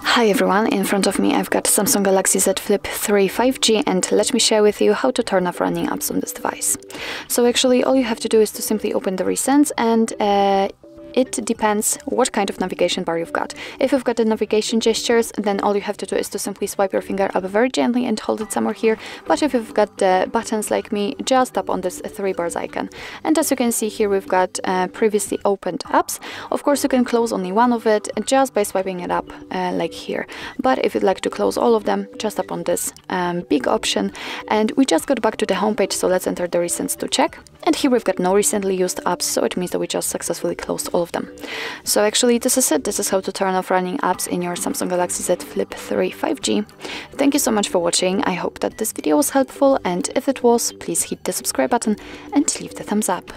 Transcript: Hi everyone, in front of me I've got Samsung Galaxy Z Flip 3 5G and let me share with you how to turn off running apps on this device. So actually all you have to do is to simply open the recents and it depends what kind of navigation bar you've got. If you've got the navigation gestures, then all you have to do is to simply swipe your finger up very gently and hold it somewhere here. But if you've got the buttons like me, just tap on this three bars icon. And as you can see here, we've got previously opened apps. Of course, you can close only one of it just by swiping it up like here. But if you'd like to close all of them, just tap on this big option. And we just got back to the homepage, so let's enter the recents to check. And here we've got no recently used apps, so it means that we just successfully closed all of them. So actually this is it. This is how to turn off running apps in your Samsung Galaxy Z Flip 3 5G. Thank you so much for watching. I hope that this video was helpful, and if it was, please hit the subscribe button and leave the thumbs up.